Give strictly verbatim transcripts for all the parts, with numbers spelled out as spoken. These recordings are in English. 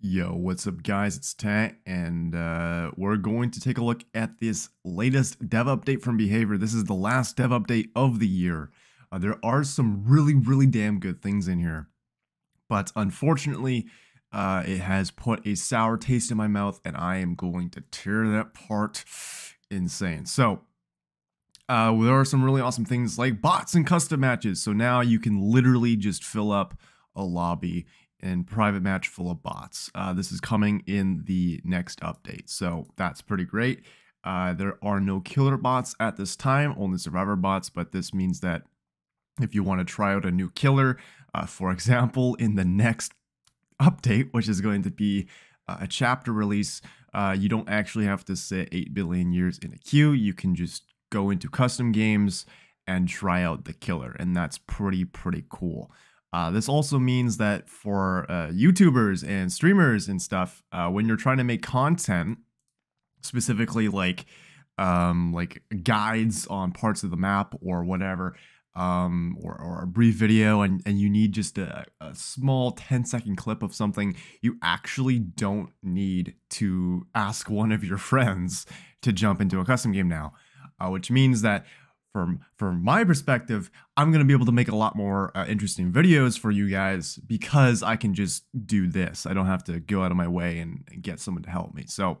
Yo, what's up guys, it's Tat, and uh, we're going to take a look at this latest dev update from Behavior. This is the last dev update of the year. Uh, there are some really, really damn good things in here, but unfortunately, uh, it has put a sour taste in my mouth, and I am going to tear that part insane. So, uh, there are some really awesome things like bots and custom matches, so now you can literally just fill up a lobby and private match full of bots. Uh, this is coming in the next update, so that's pretty great. Uh, there are no killer bots at this time, only survivor bots, but this means that if you want to try out a new killer, uh, for example, in the next update, which is going to be uh, a chapter release, uh, you don't actually have to sit eight billion years in a queue. You can just go into custom games and try out the killer, and that's pretty, pretty cool. Uh, this also means that for uh, YouTubers and streamers and stuff, uh, when you're trying to make content, specifically like um, like guides on parts of the map or whatever, um, or, or a brief video, and, and you need just a, a small ten second clip of something, you actually don't need to ask one of your friends to jump into a custom game now, uh, which means that From, from my perspective, I'm going to be able to make a lot more uh, interesting videos for you guys because I can just do this. I don't have to go out of my way and, and get someone to help me. So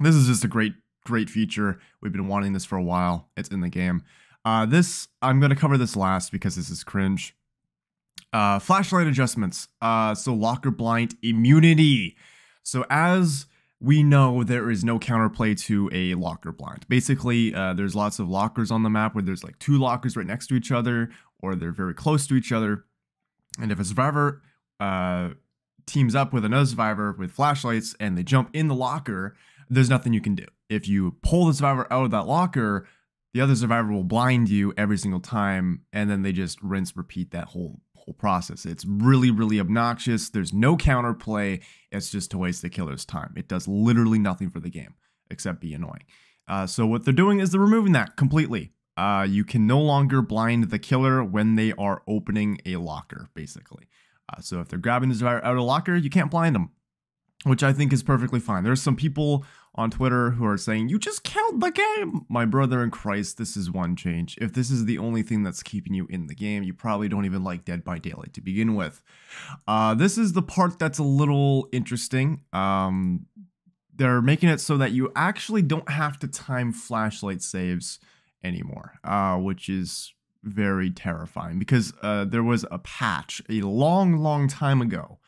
this is just a great, great feature. We've been wanting this for a while. It's in the game. Uh, this, I'm going to cover this last because this is cringe. Uh, flashlight adjustments. Uh, so locker blind immunity. So as we know, there is no counterplay to a locker blind. Basically, uh, there's lots of lockers on the map where there's like two lockers right next to each other, or they're very close to each other. And if a survivor uh, teams up with another survivor with flashlights and they jump in the locker, there's nothing you can do. If you pull the survivor out of that locker, the other survivor will blind you every single time, and then they just rinse, repeat that whole whole process. It's really, really obnoxious. There's no counterplay. It's just to waste the killer's time. It does literally nothing for the game except be annoying. Uh, so what they're doing is they're removing that completely. Uh, you can no longer blind the killer when they are opening a locker, basically. Uh, so if they're grabbing the survivor out of a locker, you can't blind them, which I think is perfectly fine. There's some people on Twitter who are saying, you just killed the game. My brother in Christ, this is one change. If this is the only thing that's keeping you in the game, you probably don't even like Dead by Daylight to begin with. Uh, this is the part that's a little interesting. Um, they're making it so that you actually don't have to time flashlight saves anymore, uh, which is very terrifying because uh, there was a patch a long, long time ago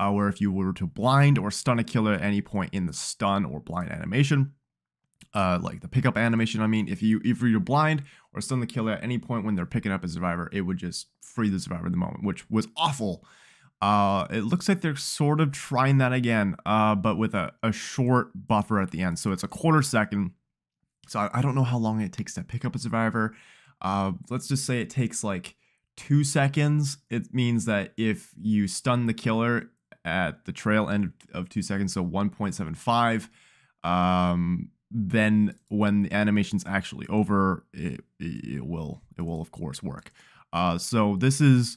Uh, where if you were to blind or stun a killer at any point in the stun or blind animation, uh, like the pickup animation, I mean, if, you, if you're blind or stun the killer at any point when they're picking up a survivor, it would just free the survivor in the moment, which was awful. Uh, it looks like they're sort of trying that again, uh, but with a, a short buffer at the end. So it's a quarter second. So I, I don't know how long it takes to pick up a survivor. Uh, let's just say it takes like two seconds. It means that if you stun the killer at the trail end of two seconds, so one point seven five, um, then when the animation's actually over, it, it will, it will of course work. Uh, so this is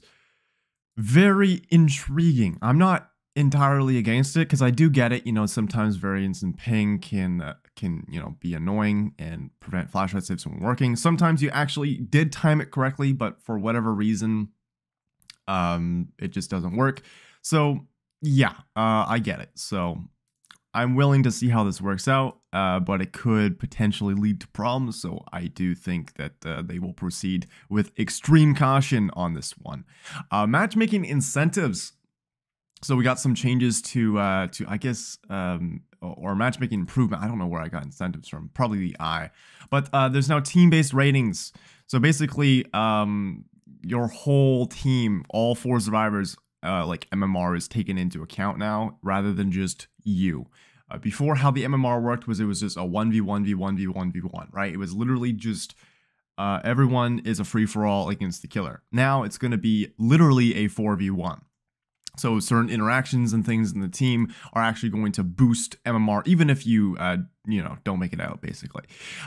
very intriguing. I'm not entirely against it because I do get it. You know, sometimes variance in ping can, uh, can, you know, be annoying and prevent flashlight saves from working. Sometimes you actually did time it correctly, but for whatever reason, um, it just doesn't work. So yeah, uh, I get it. So I'm willing to see how this works out, uh, but it could potentially lead to problems. So I do think that uh, they will proceed with extreme caution on this one. Uh, matchmaking incentives. So we got some changes to, uh, to I guess, um, or matchmaking improvement. I don't know where I got incentives from, probably the I. But uh, there's now team-based ratings. So basically, um, your whole team, all four survivors, Uh, like M M R is taken into account now rather than just you. Uh, before, how the M M R worked was it was just a one v one v one v one v one, right? It was literally just uh, everyone is a free-for-all against the killer. Now it's going to be literally a four v one. So certain interactions and things in the team are actually going to boost M M R, even if you, uh, you know, don't make it out, basically.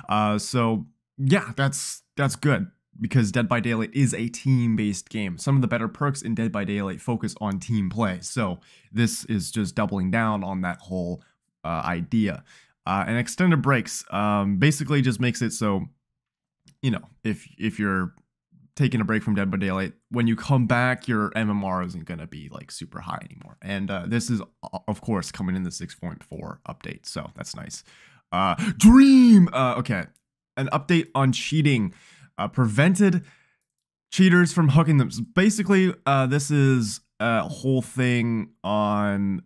Uh, so yeah, that's that's good. because Dead by Daylight is a team-based game. Some of the better perks in Dead by Daylight focus on team play, so this is just doubling down on that whole uh, idea. Uh, and extended breaks um, basically just makes it so, you know, if if you're taking a break from Dead by Daylight, when you come back, your M M R isn't going to be like super high anymore. And uh, this is, of course, coming in the six point four update, so that's nice. Uh, dream! Uh, okay, an update on cheating. Uh, prevented cheaters from hooking them. So basically, uh, this is a whole thing on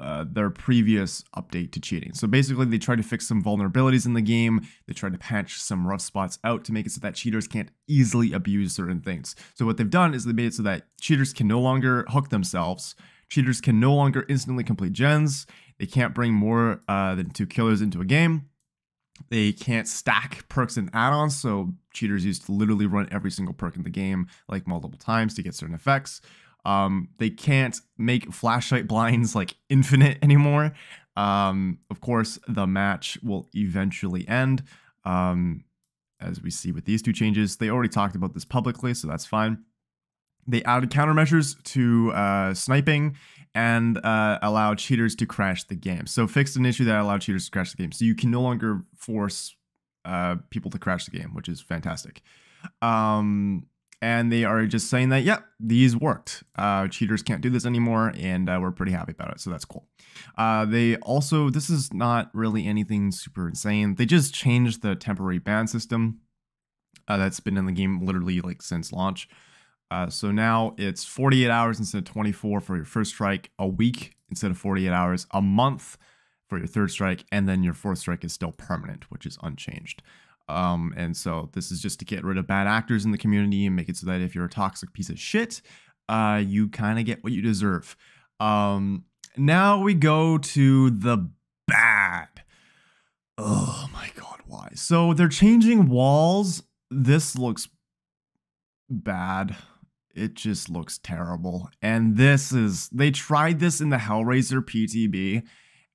uh, their previous update to cheating. So basically, they tried to fix some vulnerabilities in the game. They tried to patch some rough spots out to make it so that cheaters can't easily abuse certain things. So what they've done is they made it so that cheaters can no longer hook themselves. Cheaters can no longer instantly complete gens. They can't bring more uh, than two killers into a game. They can't stack perks and add-ons, so cheaters used to literally run every single perk in the game like multiple times to get certain effects. Um, they can't make flashlight blinds like infinite anymore. Um, of course, the match will eventually end, um, as we see with these two changes. They already talked about this publicly, so that's fine. They added countermeasures to uh, sniping and uh, allowed cheaters to crash the game. So fixed an issue that allowed cheaters to crash the game. So you can no longer force uh, people to crash the game, which is fantastic. Um, and they are just saying that, yep, yeah, these worked. Uh, cheaters can't do this anymore, and uh, we're pretty happy about it. So that's cool. Uh, they also, this is not really anything super insane. They just changed the temporary ban system uh, that's been in the game literally like since launch. Uh, so now it's forty-eight hours instead of twenty-four for your first strike, a week instead of forty-eight hours, a month for your third strike, and then your fourth strike is still permanent, which is unchanged. Um, and so this is just to get rid of bad actors in the community and make it so that if you're a toxic piece of shit, uh, you kind of get what you deserve. Um, now we go to the bad. Oh my God, why? So they're changing walls. This looks bad. It just looks terrible. And this is, they tried this in the Hellraiser P T B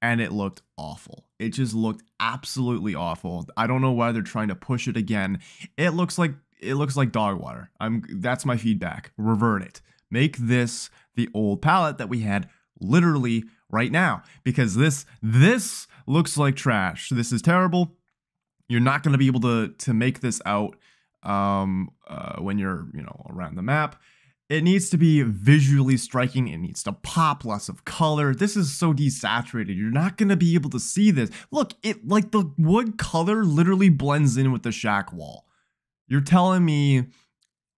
and it looked awful. It just looked absolutely awful. I don't know why they're trying to push it again. It looks like, it looks like dog water. I'm, that's my feedback. Revert it. Make this the old palette that we had literally right now, because this, this looks like trash. This is terrible. You're not going to be able to, to make this out um uh when you're you know around the map. It needs to be visually striking. It needs to pop, lots of color. This is so desaturated, you're not gonna be able to see this. Look, it like the wood color literally blends in with the shack wall. You're telling me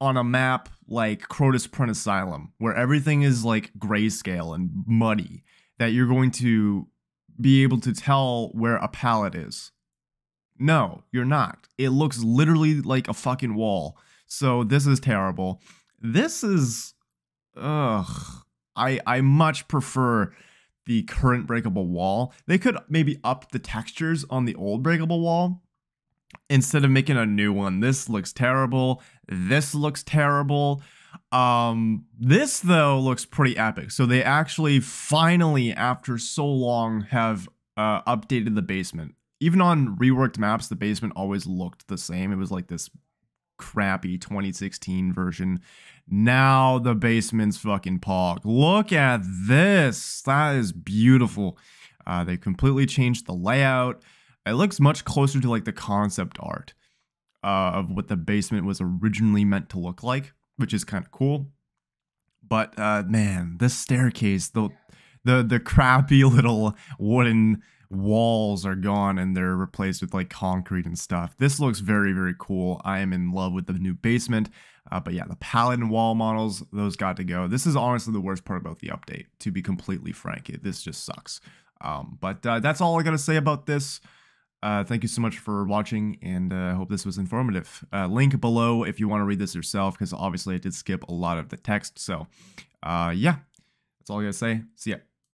on a map like Crotus Print Asylum, where everything is like grayscale and muddy, that you're going to be able to tell where a palette is? No, you're not. It looks literally like a fucking wall. So this is terrible. This is, ugh. I, I much prefer the current breakable wall. They could maybe up the textures on the old breakable wall instead of making a new one. This looks terrible. This looks terrible. Um, this though looks pretty epic. So they actually finally, after so long, have uh, updated the basement. Even on reworked maps, the basement always looked the same. It was like this crappy twenty sixteen version. Now the basement's fucking pog. Look at this. That is beautiful. Uh, they completely changed the layout. It looks much closer to like the concept art uh, of what the basement was originally meant to look like, which is kind of cool. But uh, man, this staircase, the the the crappy little wooden walls are gone and they're replaced with like concrete and stuff. This looks very, very cool. I am in love with the new basement. Uh, but yeah, the palette and wall models, those got to go. This is honestly the worst part about the update, to be completely frank. It, this just sucks. Um, but uh, that's all I got to say about this. Uh, thank you so much for watching, and I uh, hope this was informative. Uh, link below if you want to read this yourself, because obviously I did skip a lot of the text. So uh, yeah, that's all I got to say. See ya.